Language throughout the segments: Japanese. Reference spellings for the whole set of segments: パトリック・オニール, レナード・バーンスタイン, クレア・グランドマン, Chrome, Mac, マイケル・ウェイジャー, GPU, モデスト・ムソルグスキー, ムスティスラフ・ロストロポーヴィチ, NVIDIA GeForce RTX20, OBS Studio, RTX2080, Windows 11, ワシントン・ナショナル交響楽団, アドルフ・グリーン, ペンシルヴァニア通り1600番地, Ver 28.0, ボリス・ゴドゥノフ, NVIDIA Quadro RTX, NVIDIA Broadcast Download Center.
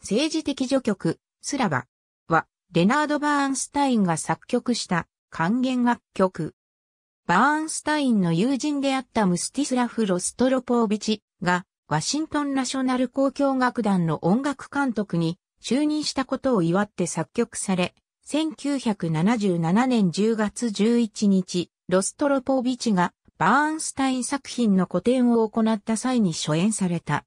政治的序曲、スラバは、レナード・バーンスタインが作曲した管弦楽曲。バーンスタインの友人であったムスティスラフ・ロストロポービチが、ワシントン・ナショナル交響楽団の音楽監督に就任したことを祝って作曲され、1977年10月11日、ロストロポービチがバーンスタイン作品の個展を行った際に初演された。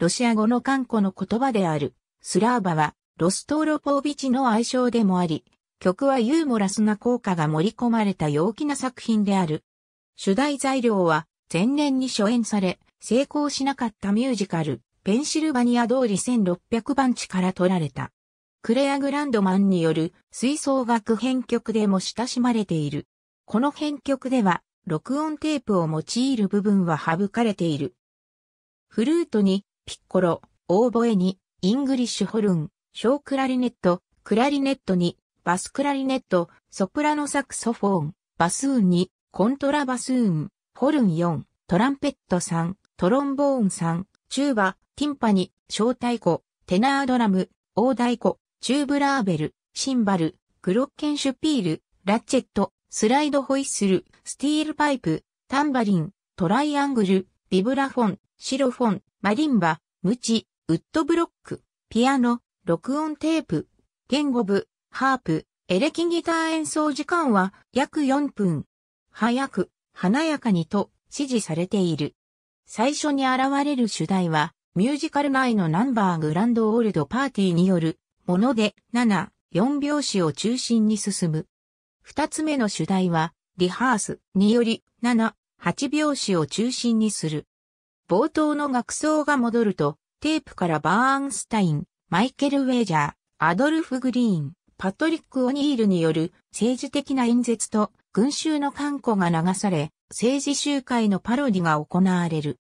ロシア語の漢語の言葉である。スラーバはロストロポービチの愛称でもあり、曲はユーモラスな効果が盛り込まれた陽気な作品である。主題材料は前年に初演され、成功しなかったミュージカル、ペンシルバニア通り1600番地から取られた。クレア・グランドマンによる吹奏楽編曲でも親しまれている。この編曲では、録音テープを用いる部分は省かれている。フルートに、ピッコロ、オーボエに、イングリッシュホルン、小クラリネット、クラリネットに、バスクラリネット、ソプラノサクソフォーン、バスーンに、コントラバスーン、ホルン4、トランペット3、トロンボーン3、チューバ、ティンパニ、小太鼓、テナードラム、大太鼓、チューブラーベル、シンバル、グロッケンシュピール、ラッチェット、スライドホイッスル、スティールパイプ、タンバリン、トライアングル、ビブラフォン、シロフォン、マリンバ、ムチ、ウッドブロック、ピアノ、録音テープ、言語部、ハープ、エレキギター演奏時間は約4分。早く、華やかにと指示されている。最初に現れる主題は、ミュージカル内のナンバーグランドオールドパーティーによるもので、7、4拍子を中心に進む。二つ目の主題は、リハースにより、7、8拍子を中心にする。冒頭の楽奏が戻ると、テープからバーンスタイン、マイケル・ウェージャー、アドルフ・グリーン、パトリック・オニールによる政治的な演説と群衆の歓呼が流され、政治集会のパロディが行われる。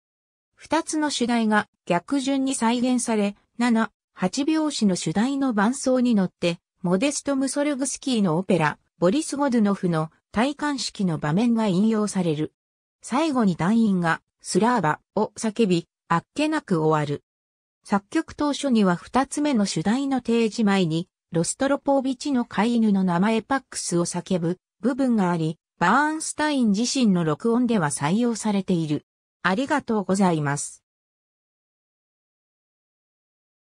二つの主題が逆順に再現され、7、8拍子の主題の伴奏に乗って、モデスト・ムソルグスキーのオペラ、ボリス・ゴドゥノフの戴冠式の場面が引用される。最後に団員がスラーバを叫び、あっけなく終わる。作曲当初には二つ目の主題の提示前に、ロストロポービチの飼い犬の名前パックスを叫ぶ部分があり、バーンスタイン自身の録音では採用されている。ありがとうございます。